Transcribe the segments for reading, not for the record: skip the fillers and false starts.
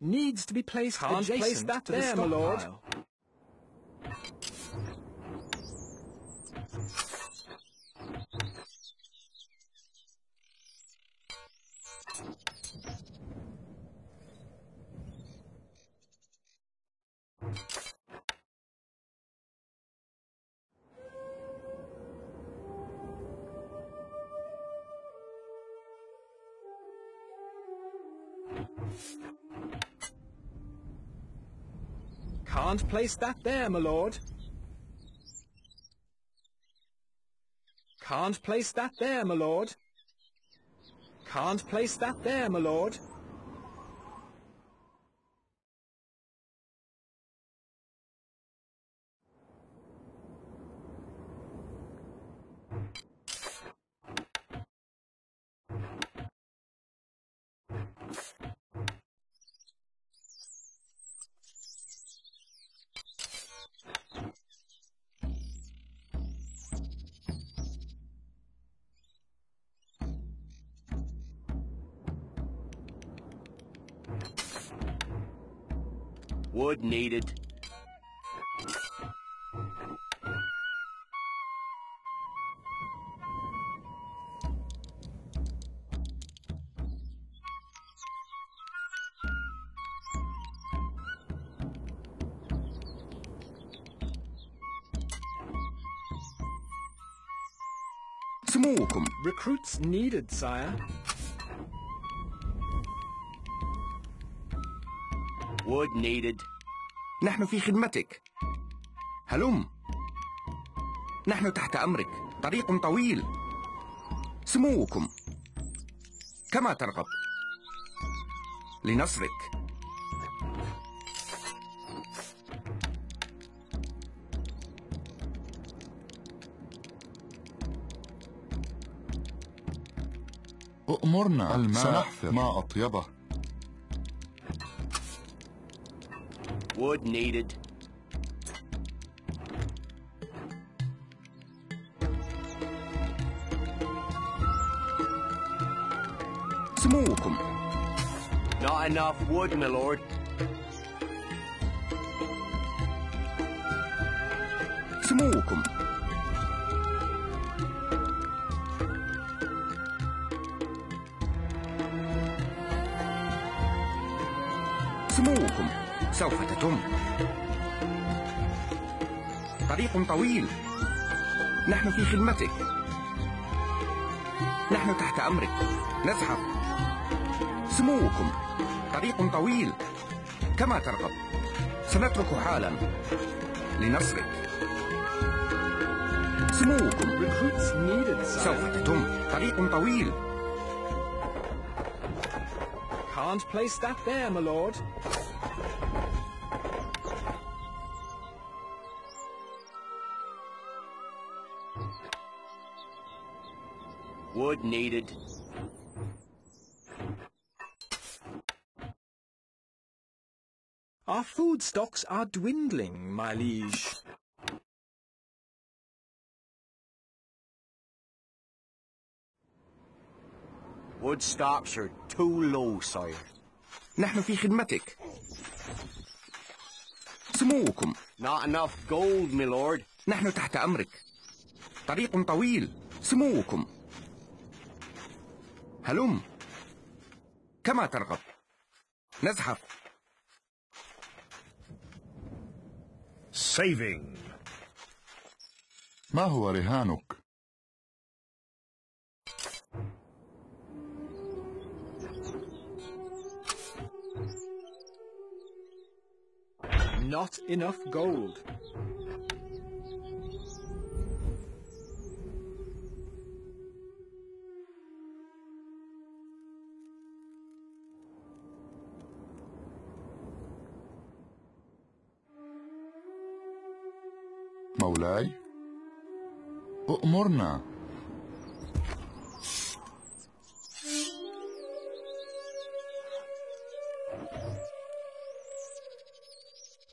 Needs to be placed adjacent place that to there, the stockpile. Can't place that there, my lord. Can't place that there, my lord. Can't place that there, my lord. Wood needed. Some more recruits needed, sire. Wood needed. نحن في خدمتك. هلم. نحن تحت أمرك. طريق طويل. سموكم. كما ترغب. لنصرك. أؤمرنا سنحفر ما أطيبه. Wood needed. Smokum. Not enough wood, my lord. Smokum. Smokum. سوف تتم. طريق طويل. نحن في خدمتك. نحن تحت أمرك. نزحف. سموكم. طريق طويل. كما ترغب. سنترك حالا. لنصرك. سموكم. سوف تتم. طريق طويل. Can't place that there, my lord. Wood needed. Our food stocks are dwindling, my liege. Wood stocks are too low, sire. نحن في خدمتك. سموكم. Not enough gold, my lord. نحن تحت أمرك. طريق طويل. سموكم. هلم كما ترغب نزحف saving ما هو رهانك not enough gold مولاي أؤمرنا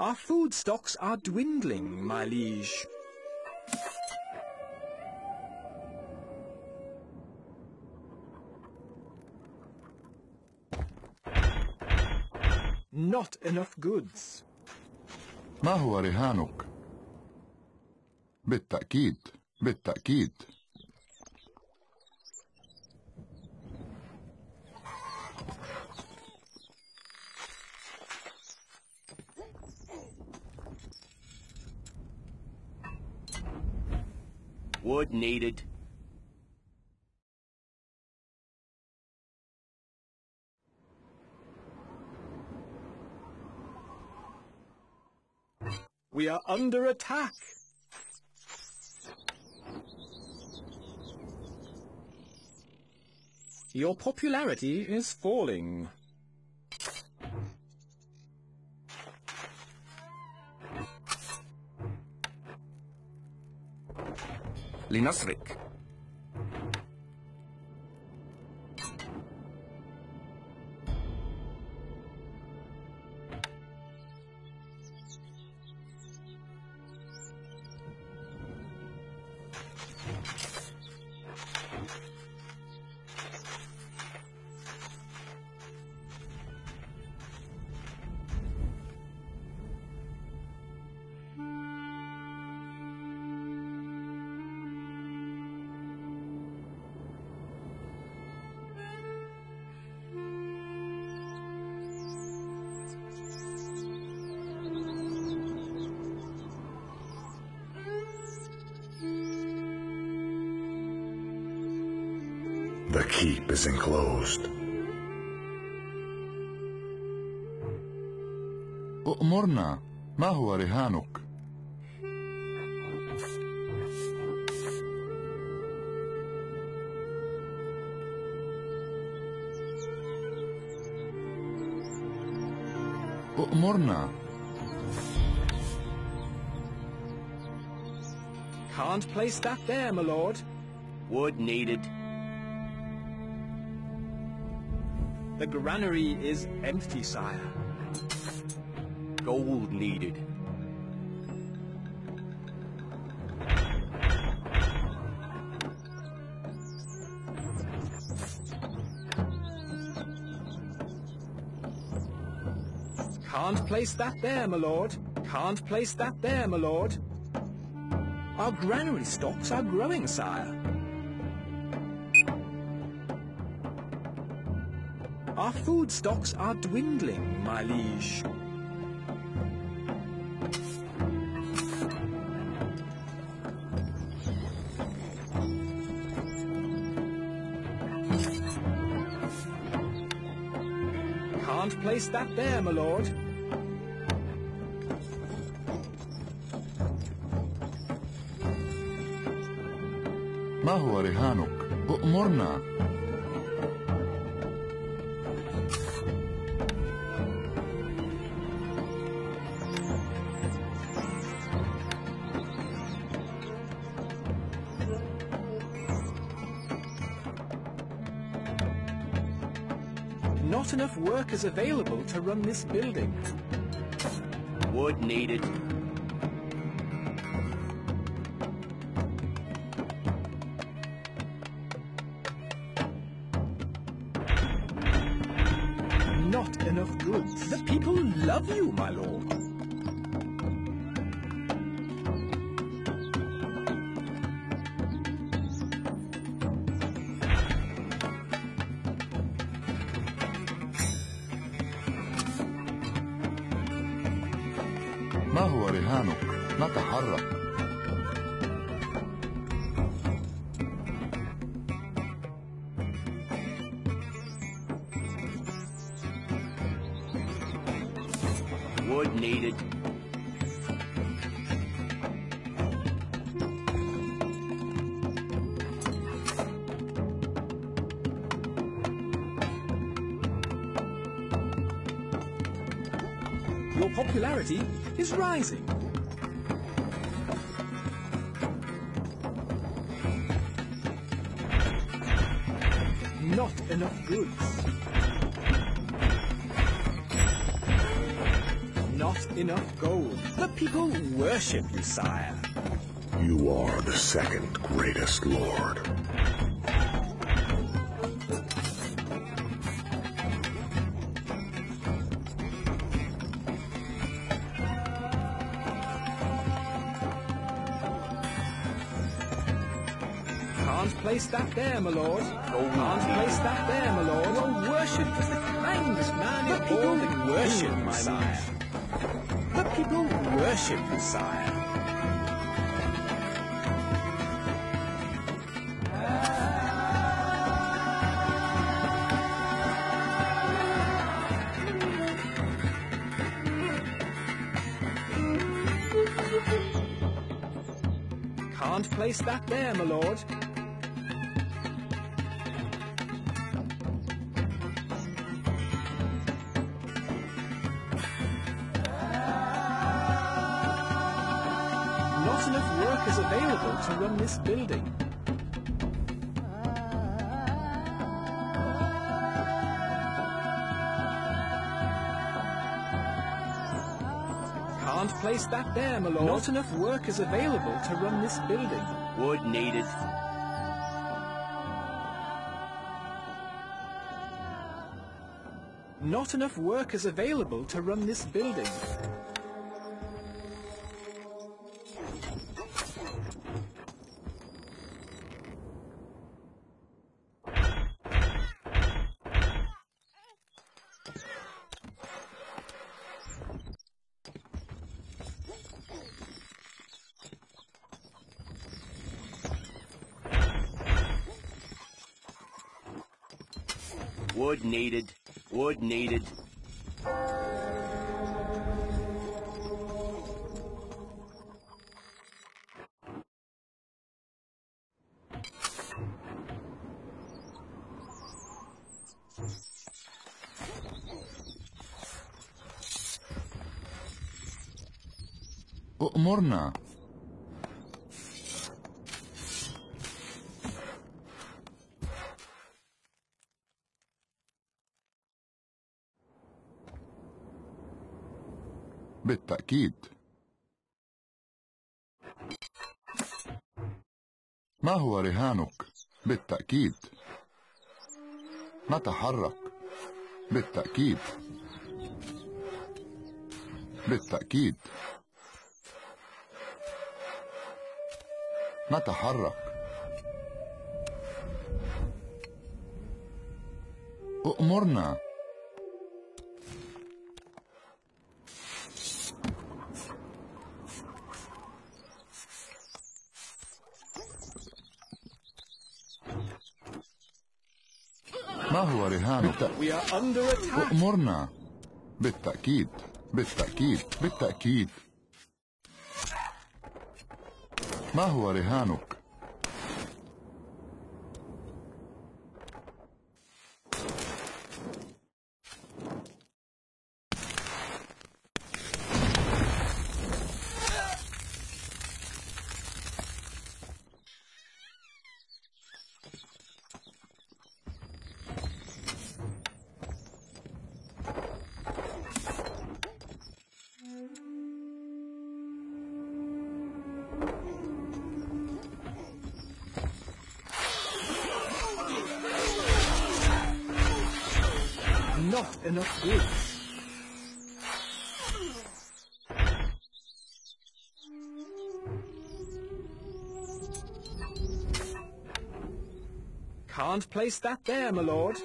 Our food stocks are dwindling, my liege. not enough goods. ما هو رهانك؟ بالتأكيد، بالتأكيد. Wood needed. We are under attack. Your popularity is falling. لنصرك. The keep is enclosed. أؤمرنا. ما هو رهانك؟ أؤمرنا. Can't place that there, my lord. Wood needed. The granary is empty, sire. Gold needed. Can't place that there, my lord. Can't place that there, my lord. Our granary stocks are growing, sire. Our food stocks are dwindling, my liege. Can't place that there, my lord. ما هو رهانك؟ أؤمرنا. Not enough workers available to run this building. Wood needed. Not enough goods. The people love you, my lord. ما هو رهانك؟ نتحرك. Wood needed. Your popularity is rising. Not enough goods. Not enough gold. The people worship you, sire. You are the second greatest lord. Hans, place that there, my lord. Hans, place that there, my lord. Your worship is the kindest man in all the worship, my sire. The people worship, sire. Can't place that there, my lord. Not enough workers available to run this building. Can't place that there, my lord. Not enough workers available to run this building. Wood needed. Not enough workers available to run this building. Wood needed. Wood needed. Morna. بالتأكيد. ما هو رهانك؟ بالتأكيد. نتحرك. بالتأكيد. بالتأكيد. نتحرك. أؤمرنا. We are under attack. أمرنا. بالتأكيد. بالتأكيد. بالتأكيد. ما هو رهانك؟ Not enough wood. Can't place that there, my lord.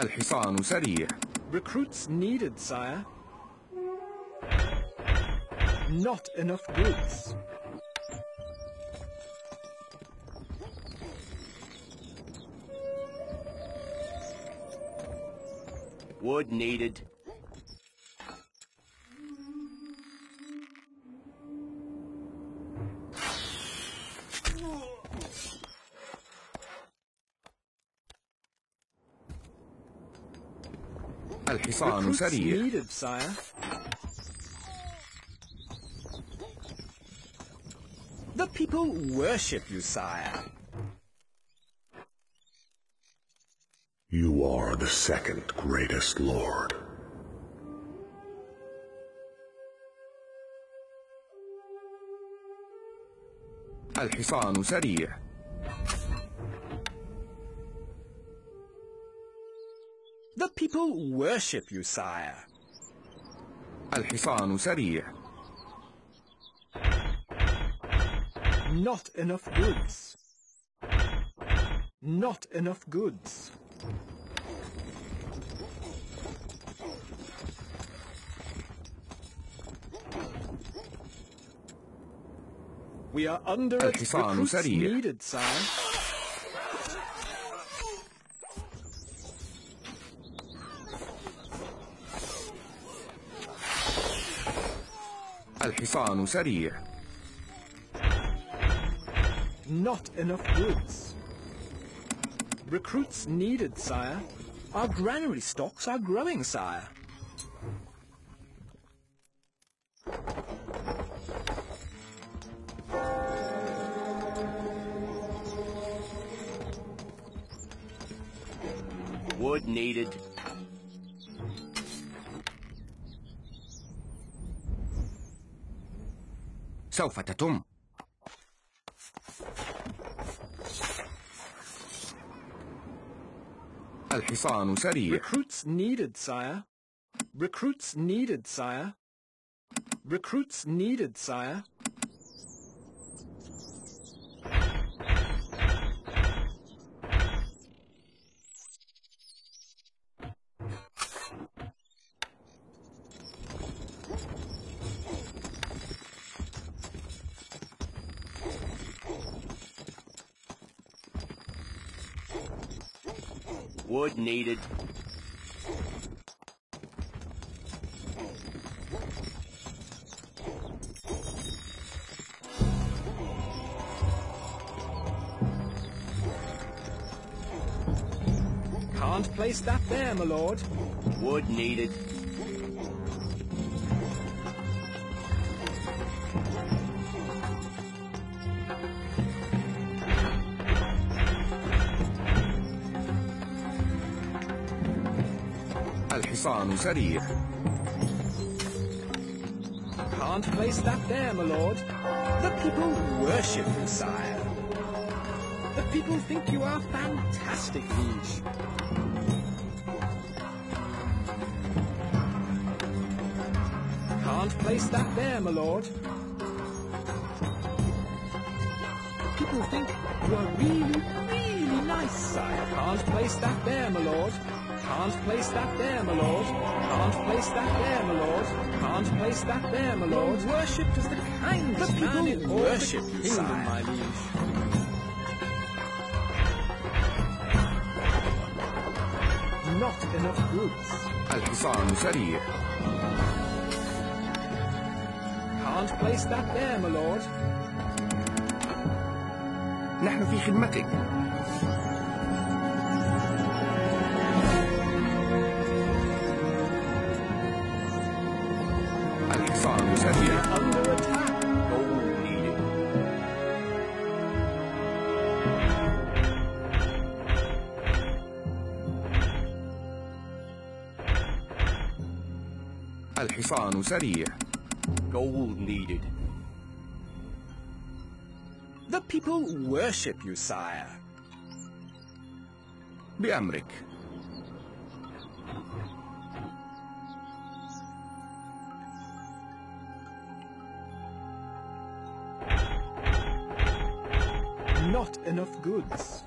Al-Hisan Sari'a. Recruits needed, sire. Not enough goods. Wood needed. Al-Hisan Sari'a. Needed, sire. The people worship you, sire. You are the second greatest lord. Al-Hisan Sari'a. The people people worship you, sire. Al-Hisan Sari'a. Not enough goods. Not enough goods. We are under recruits needed, sire. Al-Hisan Sari'a. Not enough goods. Recruits needed, sire. Our granary stocks are growing, sire. Wood needed. سوف تتم. الحصان سريع. Recruits needed, sire. Recruits needed, sire. Recruits needed, sire. Wood needed. Can't place that there, my lord. Wood needed. الحصان سريع. Can't place that there, my lord. The people worship you, sire. The people think you are fantastic, liege. Can't place that there, my lord. People think you are really, really nice, sire. Can't place that there, my lord. Can't place that there, my lord. Can't place that there, my lord. Can't place that there, my lord. Worshipped as the kindest man in all the kingdom, my liege. Not enough goods. Al-Hisan Sari'a. Can't place that there, my lord. نحن في خدمتك. Under attack. Gold needed. Al-Hisan Sari'a. Gold needed. The people worship you, sire. بأمرك. Not enough goods.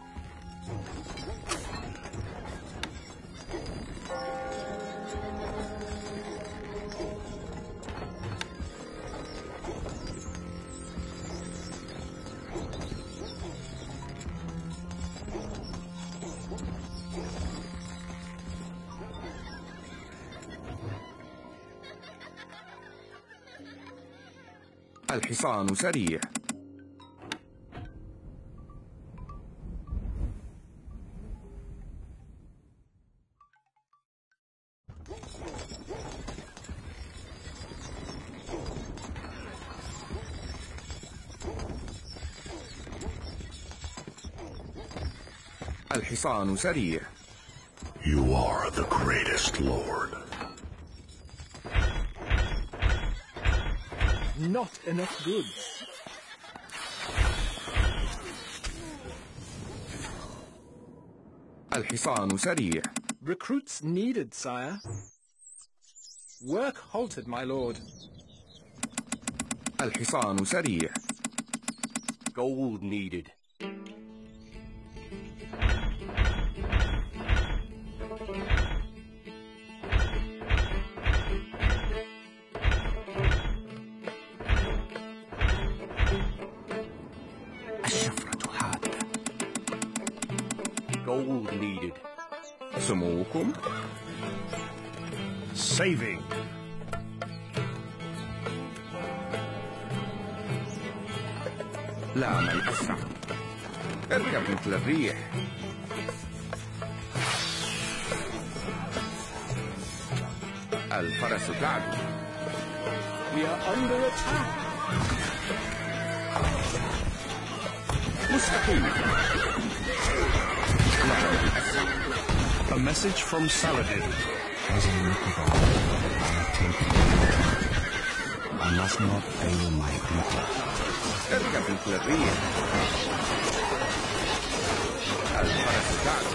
الحصان سريع. Al-Hisan Sari'a. You are the greatest lord. Not enough goods. Al-Hisan Sari'a. Recruits needed, sire. Work halted, my lord. Al-Hisan Sari'a. Gold needed. Gold needed. Samoukum. Saving. لا من أسرع. اركب مثل الريح. الفرس تعدو. We are under attack. مستقيم. A message from Saladin. As a required, I have taken it. I must not fail my people. Al-Farasudan.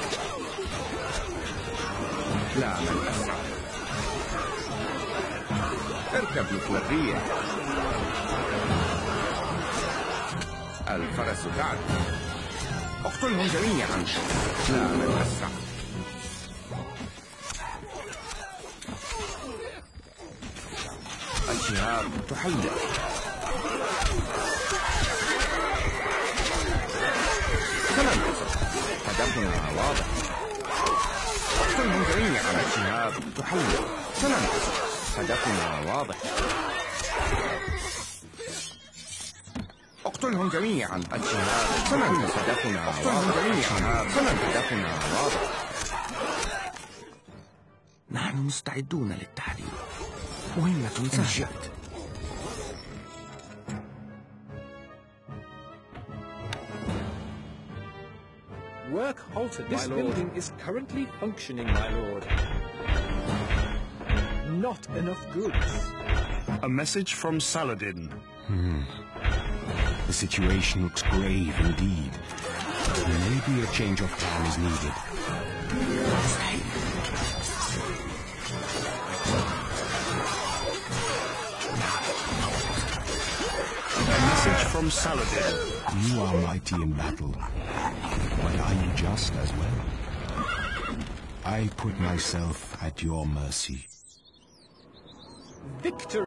اقتلهم جميعا. لا من أسرع. الجهار تحدث. تمام. هدفنا واضح. اقتلهم جميعا. الجهار تحدث. تمام. هدفنا واضح. اقتلهم جميعا. الجهاد ثمن هدفنا واضح. ثمن هدفنا واضح. نحن مستعدون للتحرير. مهمة سهلة. Work halted, my lord. This building is currently functioning, my lord. Not enough goods. A message from Saladin. The situation looks grave indeed. Maybe a change of plan is needed. A message from Saladin. You are mighty in battle, but are you just as well? I put myself at your mercy. Victory!